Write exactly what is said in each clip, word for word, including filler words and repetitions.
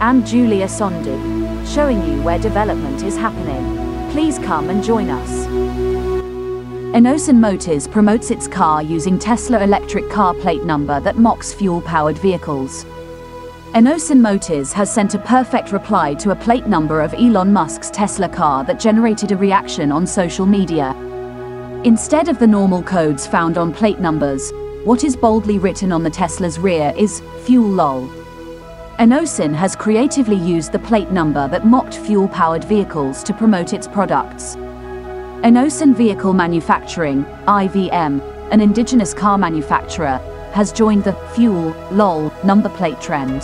and Julia Sondi, showing you where development is happening. Please come and join us. Innoson Motors promotes its car using Tesla electric car plate number that mocks fuel-powered vehicles. Innoson Motors has sent a perfect reply to a plate number of Elon Musk's Tesla car that generated a reaction on social media. Instead of the normal codes found on plate numbers, what is boldly written on the Tesla's rear is fuel lol. Innoson has creatively used the plate number that mocked fuel-powered vehicles to promote its products. Innoson Vehicle Manufacturing, I V M, an indigenous car manufacturer, has joined the fuel lol number plate trend.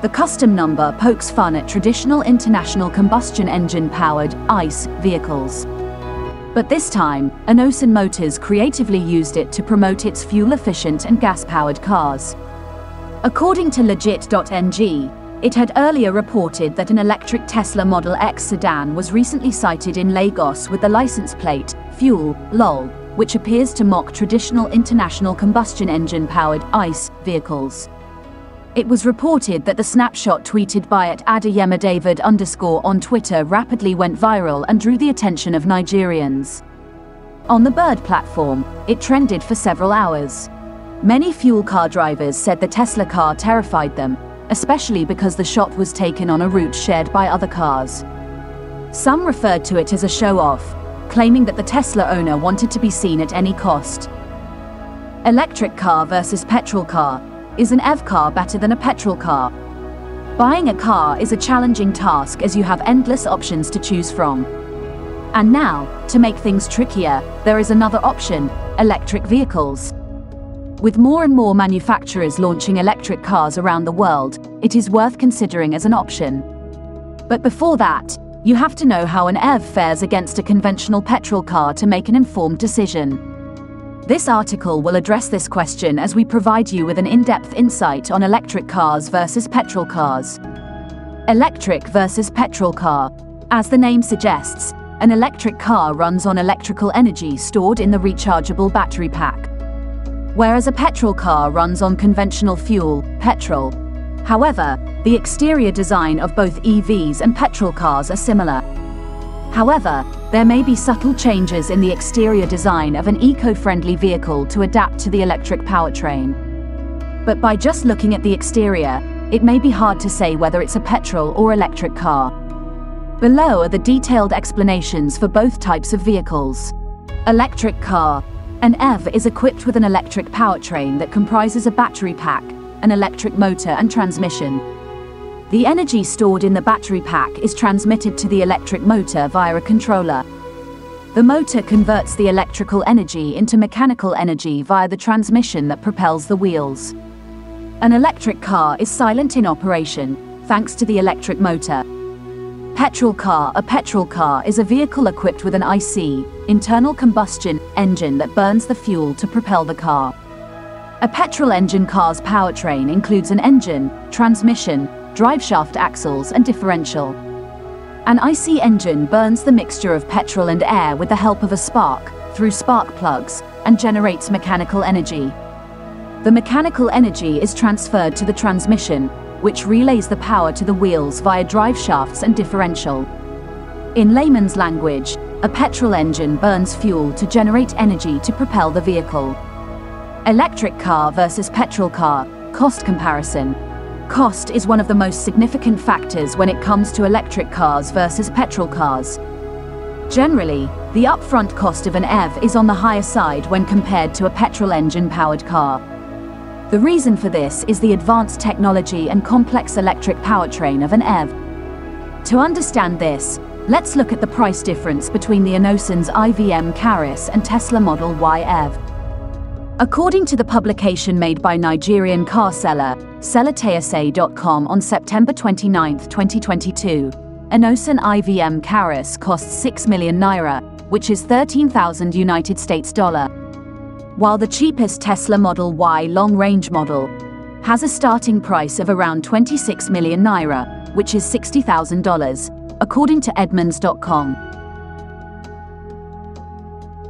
The custom number pokes fun at traditional international combustion engine-powered ICE vehicles. But this time, Innoson Motors creatively used it to promote its fuel-efficient and gas-powered cars. According to Legit dot N G, it had earlier reported that an electric Tesla Model X sedan was recently sighted in Lagos with the license plate, fuel, lol, which appears to mock traditional international combustion engine-powered ICE vehicles. It was reported that the snapshot tweeted by at adayemadavid underscore on Twitter rapidly went viral and drew the attention of Nigerians. On the Bird platform, it trended for several hours. Many fuel car drivers said the Tesla car terrified them, especially because the shot was taken on a route shared by other cars. Some referred to it as a show-off, claiming that the Tesla owner wanted to be seen at any cost. Electric car versus petrol car. Is an E V car better than a petrol car? Buying a car is a challenging task as you have endless options to choose from. And now, to make things trickier, there is another option, electric vehicles. With more and more manufacturers launching electric cars around the world, it is worth considering as an option. But before that, you have to know how an E V fares against a conventional petrol car to make an informed decision. This article will address this question as we provide you with an in-depth insight on electric cars versus petrol cars. Electric versus petrol car. As the name suggests, an electric car runs on electrical energy stored in the rechargeable battery pack, whereas a petrol car runs on conventional fuel, petrol. However, the exterior design of both E Vs and petrol cars are similar. However, there may be subtle changes in the exterior design of an eco-friendly vehicle to adapt to the electric powertrain. But by just looking at the exterior, it may be hard to say whether it's a petrol or electric car. Below are the detailed explanations for both types of vehicles. Electric car. An E V is equipped with an electric powertrain that comprises a battery pack, an electric motor and transmission. The energy stored in the battery pack is transmitted to the electric motor via a controller. The motor converts the electrical energy into mechanical energy via the transmission that propels the wheels. An electric car is silent in operation, thanks to the electric motor. Petrol car. A petrol car is a vehicle equipped with an I C, internal combustion, engine that burns the fuel to propel the car. A petrol engine car's powertrain includes an engine, transmission, driveshaft axles and differential. An I C engine burns the mixture of petrol and air with the help of a spark, through spark plugs, and generates mechanical energy. The mechanical energy is transferred to the transmission, which relays the power to the wheels via driveshafts and differential. In layman's language, a petrol engine burns fuel to generate energy to propel the vehicle. Electric car versus petrol car. Cost comparison. Cost is one of the most significant factors when it comes to electric cars versus petrol cars. Generally, the upfront cost of an E V is on the higher side when compared to a petrol engine-powered car. The reason for this is the advanced technology and complex electric powertrain of an E V. To understand this, let's look at the price difference between the Innoson's I V M Caris and Tesla Model Y E V. According to the publication made by Nigerian car seller, sellatatea dot com on September twenty-ninth, twenty twenty-two, Innoson I V M Caris costs six million naira, which is thirteen thousand United States dollar. While the cheapest Tesla Model Y long-range model has a starting price of around twenty-six million naira, which is sixty thousand dollars, according to Edmunds dot com.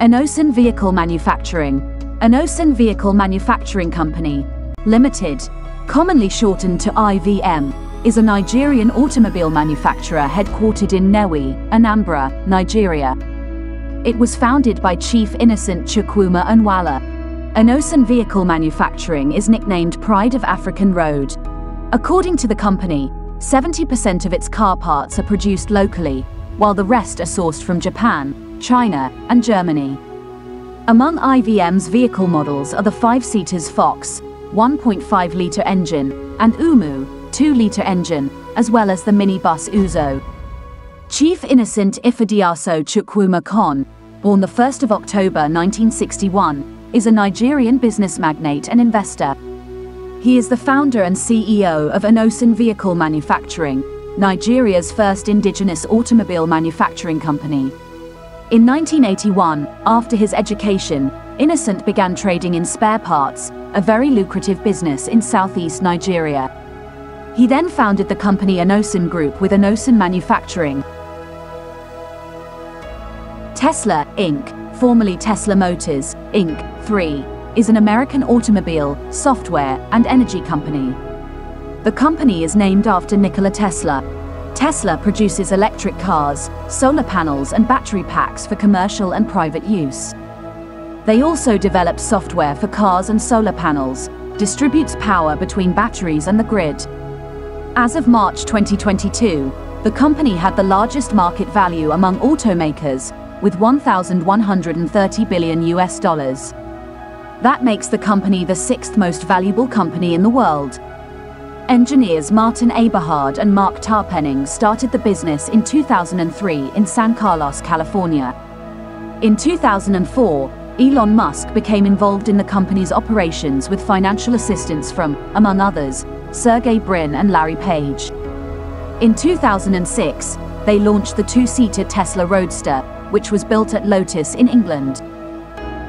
Innoson Vehicle Manufacturing. Innoson Vehicle Manufacturing Company Limited, commonly shortened to I V M, is a Nigerian automobile manufacturer headquartered in Nnewi, Anambra, Nigeria. It was founded by Chief Innocent Chukwuma Chukwuma. Innoson Vehicle Manufacturing is nicknamed Pride of African Road. According to the company, seventy percent of its car parts are produced locally, while the rest are sourced from Japan, China, and Germany. Among I V M's vehicle models are the five-seaters Fox, one point five litre engine, and Umu, two litre engine, as well as the minibus Uzo. Chief Innocent Ifediaso Chukwuma Kon, born the first of October nineteen sixty-one, is a Nigerian business magnate and investor. He is the founder and C E O of Innoson Vehicle Manufacturing, Nigeria's first indigenous automobile manufacturing company. In nineteen eighty-one, after his education, Innocent began trading in spare parts, a very lucrative business in southeast Nigeria. He then founded the company Innoson Group with Innoson Manufacturing. Tesla Incorporated, formerly Tesla Motors Incorporated three, is an American automobile, software, and energy company. The company is named after Nikola Tesla. Tesla produces electric cars, solar panels, and battery packs for commercial and private use. They also develop software for cars and solar panels, distributes power between batteries and the grid. As of March twenty twenty-two, the company had the largest market value among automakers, with one thousand one hundred thirty billion U S dollars. That makes the company the sixth most valuable company in the world. Engineers Martin Eberhard and Mark Tarpenning started the business in two thousand three in San Carlos, California. In two thousand four, Elon Musk became involved in the company's operations with financial assistance from, among others, Sergey Brin and Larry Page. In two thousand six, they launched the two-seater Tesla Roadster, which was built at Lotus in England.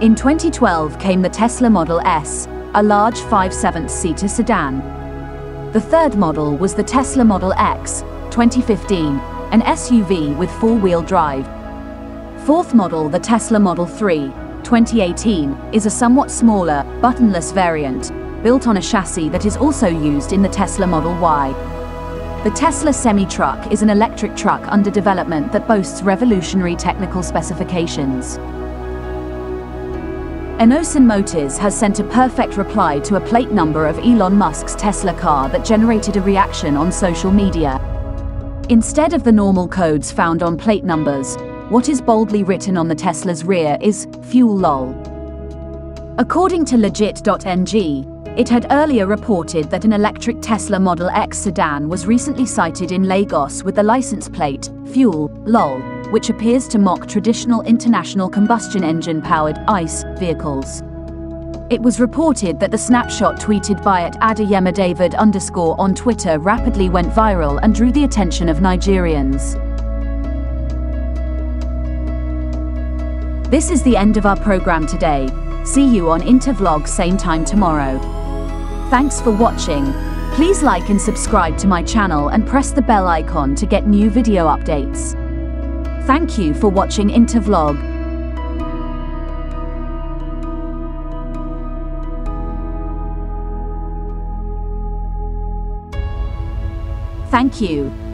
In twenty twelve came the Tesla Model S, a large five-sevenths-seater sedan. The third model was the Tesla Model X, twenty fifteen, an S U V with four-wheel drive. Fourth model, the Tesla Model three, twenty eighteen, is a somewhat smaller, buttonless variant, built on a chassis that is also used in the Tesla Model Y. The Tesla Semi-Truck is an electric truck under development that boasts revolutionary technical specifications. Innoson Motors has sent a perfect reply to a plate number of Elon Musk's Tesla car that generated a reaction on social media. Instead of the normal codes found on plate numbers, what is boldly written on the Tesla's rear is, "Fuel L O L." According to Legit dot N G, it had earlier reported that an electric Tesla Model X sedan was recently sighted in Lagos with the license plate, "Fuel L O L," which appears to mock traditional international combustion engine-powered ICE vehicles. It was reported that the snapshot tweeted by at adayemadavid underscore on Twitter rapidly went viral and drew the attention of Nigerians. This is the end of our program today. See you on Inter Vlog same time tomorrow. Thanks for watching. Please like and subscribe to my channel and press the bell icon to get new video updates. Thank you for watching Inter Vlog. Thank you.